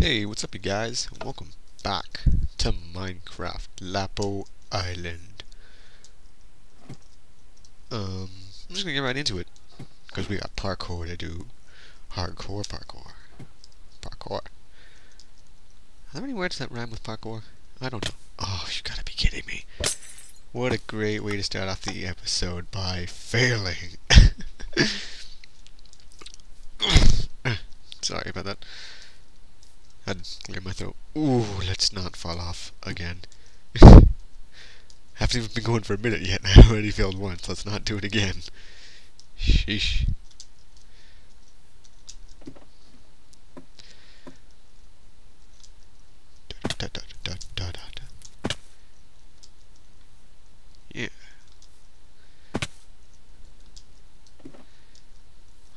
Hey, what's up you guys? Welcome back to Minecraft Lapo Island. I'm just gonna get right into it, because we got parkour to do. Hardcore parkour. Parkour. Are there any words that rhyme with parkour? I don't know. Oh, you gotta be kidding me. What a great way to start off the episode, by failing. Sorry about that. I had to clear my throat. Ooh, let's not fall off again. Haven't even been going for a minute yet, and I already failed once. Let's not do it again. Sheesh. Yeah.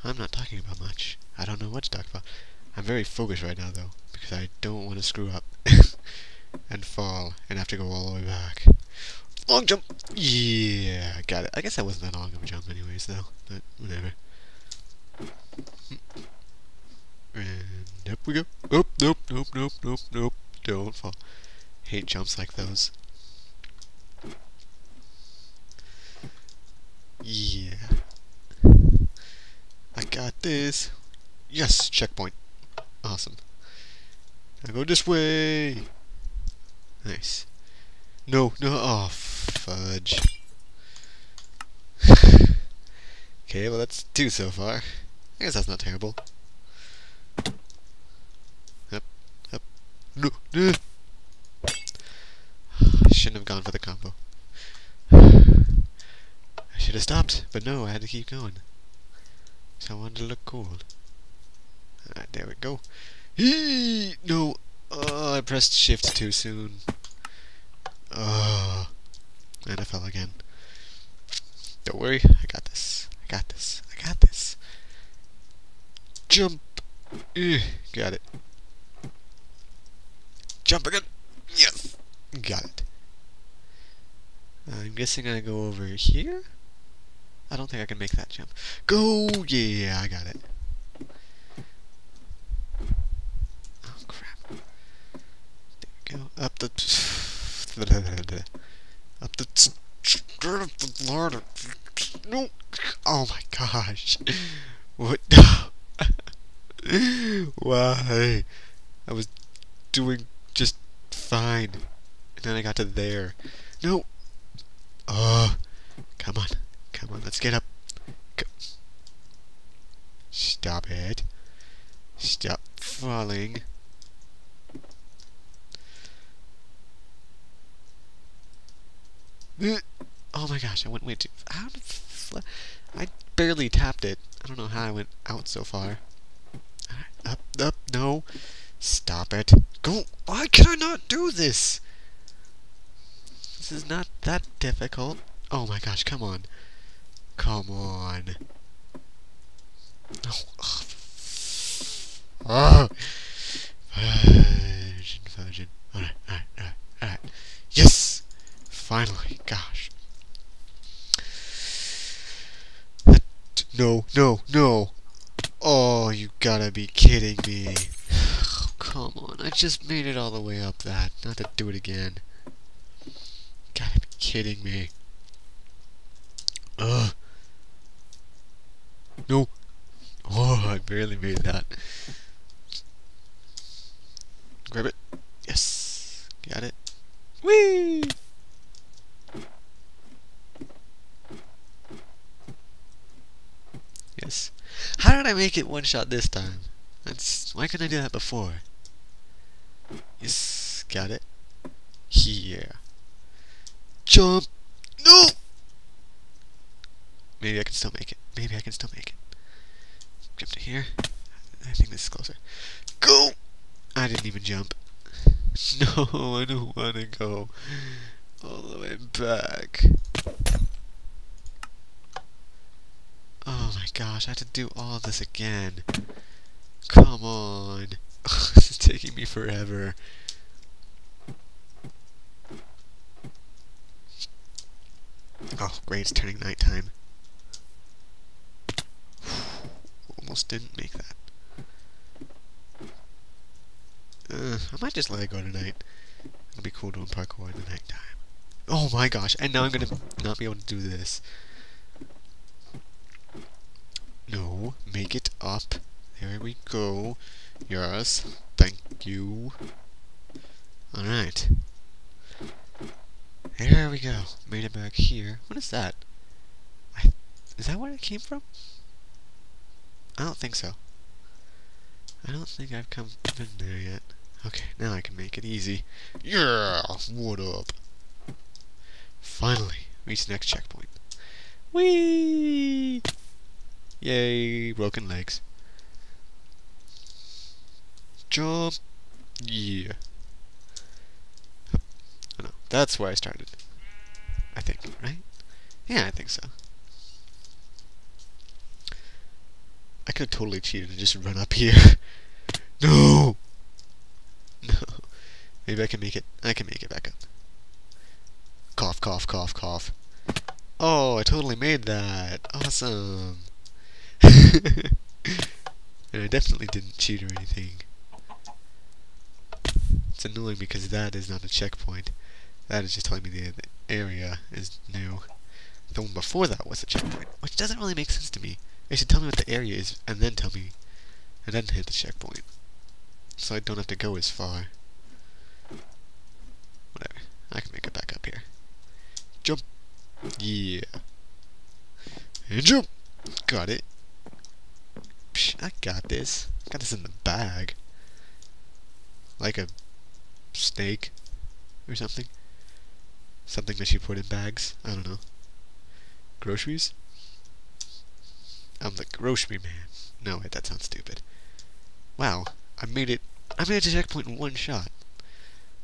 I'm not talking about much. I don't know what to talk about. I'm very focused right now, though, because I don't want to screw up and fall and have to go all the way back. Long jump! Yeah, got it. I guess that wasn't that long of a jump anyways, though, but whatever. And up we go. Oh, nope. Don't fall. Hate jumps like those. Yeah. I got this. Yes, checkpoint. Awesome. Now go this way. Nice. No. Oh, fudge. Okay, well that's two so far. I guess that's not terrible. Up. No. Shouldn't have gone for the combo. I should have stopped, but no, I had to keep going. So I wanted to look cool. Alright, there we go. Eee! No! I pressed shift too soon. And I fell again. Don't worry, I got this. Jump! Got it. Jump again! Yes! Got it. I'm guessing I go over here? I don't think I can make that jump. Go! Yeah, I got it. Up the ladder. No! Oh my gosh! What? Why? I was doing just fine, and then I got to there. No! Come on! Let's get up. Stop it! Stop falling! Oh my gosh, I went way too... I barely tapped it. I don't know how I went out so far. Alright, up, no. Stop it. Go! Why can I not do this? This is not that difficult. Oh my gosh, come on. Come on. No. Oh. Fudge. Alright. Yes! Finally, gosh. No. Oh, you gotta be kidding me. Oh, come on, I just made it all the way up that. Not to do it again. You gotta be kidding me. Ugh. No. Oh, I barely made that. Grab it. Yes. Got it. Whee! Yes. How did I make it one shot this time? Why couldn't I do that before? Yes, got it. Here. Jump. No. Maybe I can still make it. Jump to here. I think this is closer. Go. I didn't even jump. No, I don't want to go all the way back. Oh my gosh, I have to do all this again. Come on. This is taking me forever. Oh, great, it's turning nighttime. Almost didn't make that. I might just let it go tonight. It'll be cool doing parkour in the night time. Oh my gosh, and now I'm gonna not be able to do this. No, make it up. There we go. Yes, thank you. Alright. There we go. Made it back here. What is that? Is that where it came from? I don't think so. I don't think I've been there yet. Okay, now I can make it easy. Yeah! What up? Finally, reach the next checkpoint. Whee! Yay, broken legs. Jump! Yeah. Oh, no, that's where I started. I think, right? Yeah, I think so. I could totally cheat and just run up here. No! No. Maybe I can make it. I can make it back up. Cough, cough, cough, cough. Oh, I totally made that. Awesome. And I definitely didn't cheat or anything. It's annoying because that is not a checkpoint. That is just telling me the area is new. The one before that was a checkpoint, which doesn't really make sense to me. They should tell me what the area is, and then tell me, and then hit the checkpoint, so I don't have to go as far. Whatever, I can make it back up here. Jump, yeah, and jump. Got it. Psh, I got this. I got this in the bag, like a snake or something. Something that you put in bags. I don't know. Groceries. I'm the grocery man. No, wait, that sounds stupid. Wow, I made it. I made it to checkpoint in one shot.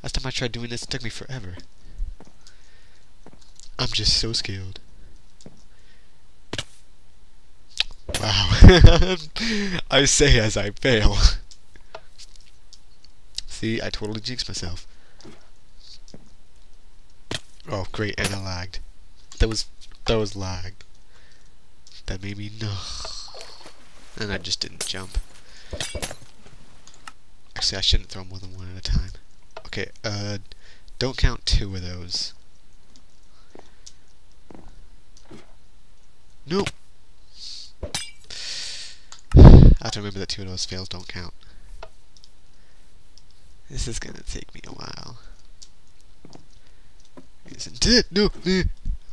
Last time I tried doing this, it took me forever. I'm just so skilled. Wow. I say as I fail. See, I totally jinxed myself. Oh, great, and I lagged. That was lagged. That made me no, and I just didn't jump. Actually, I shouldn't throw more than one at a time. Okay, don't count two of those. Nope. I have to remember that two of those fails don't count. This is gonna take me a while. Isn't it? No.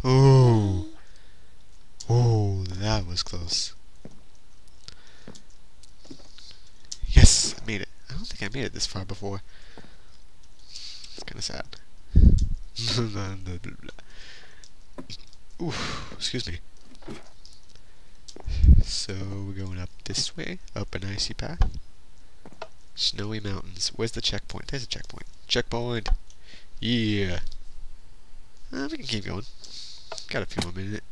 Oh. Oh, that was close. Yes, I made it. I don't think I made it this far before. It's kind of sad. Oof, excuse me. So, we're going up this way, up an icy path. Snowy mountains. Where's the checkpoint? There's a checkpoint. Checkpoint! Yeah! We can keep going. Got a few more minutes.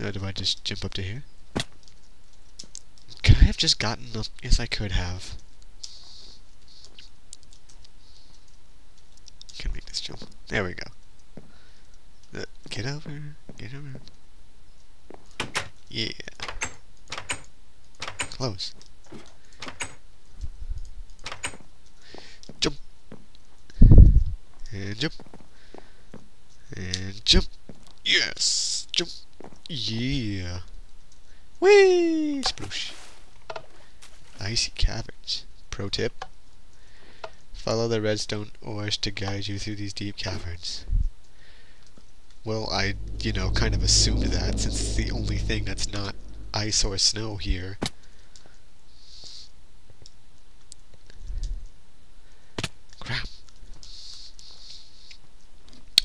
Now do I just jump up to here? Could I have just gotten up? Yes, I could have. Can make this jump. There we go. Get over. Get over. Yeah. Close. Jump. And jump. And jump. Yes! Jump! Yeah! Whee! Sploosh! Icy caverns. Pro tip. Follow the redstone ores to guide you through these deep caverns. Well, I, you know, kind of assumed that since it's the only thing that's not ice or snow here.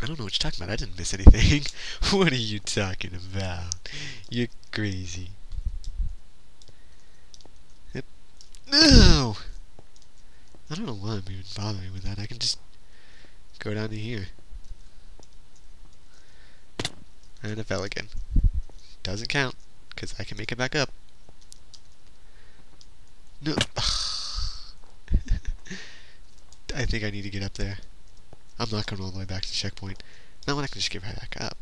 I don't know what you're talking about. I didn't miss anything. What are you talking about? You're crazy. Yep. No! I don't know why I'm even bothering with that. I can just go down to here. And I fell again. Doesn't count, because I can make it back up. No. I think I need to get up there. I'm not going all the way back to the checkpoint. Now I can just get right back up.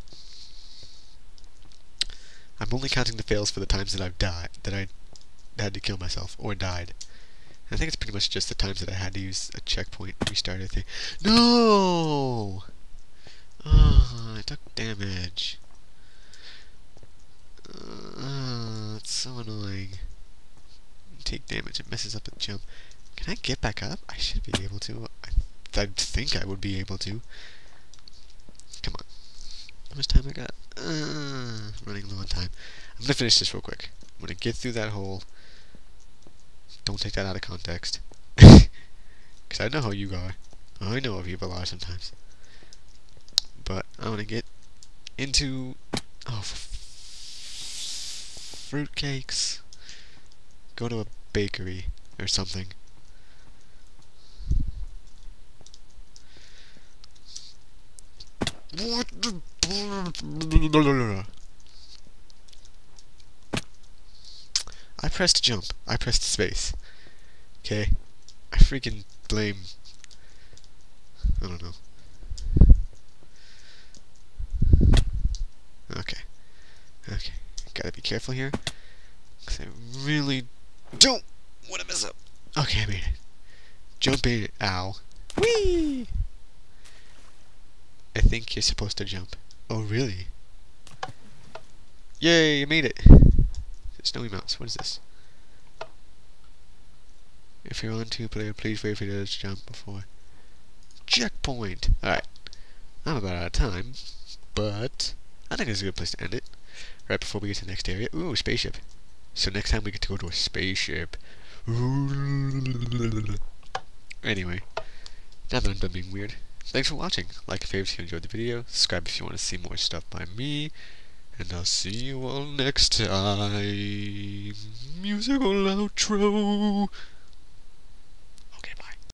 I'm only counting the fails for the times that I've died, that I had to kill myself or died. I think it's pretty much just the times that I had to use a checkpoint to restart a thing. No! Oh, I took damage. It's so annoying. Take damage, it messes up the jump. Can I get back up? I should be able to. I think I would be able to. Come on. How much time I got? Running low on time. I'm gonna finish this real quick. I'm gonna get through that hole. Don't take that out of context. Because I know how you are. I know how people are sometimes. But I wanna get into. Oh, fruitcakes. Go to a bakery or something. What the? I pressed jump. I pressed space. Okay. I freaking blame. I don't know. Okay. Okay. Gotta be careful here. Because I really don't want to mess up. Okay, I made it. Jump in. Ow. Whee! I think you're supposed to jump. Oh, really? Yay, I made it. Snowy Mouse, what is this? If you're on two-player, please wait for the other to jump before... Checkpoint! Alright. I'm about out of time, but... I think it's a good place to end it. Right before we get to the next area. Ooh, spaceship. So next time we get to go to a spaceship. Anyway. Now that I'm done being weird. Thanks for watching. Like if you enjoyed the video. Subscribe if you want to see more stuff by me. And I'll see you all next time. Musical outro.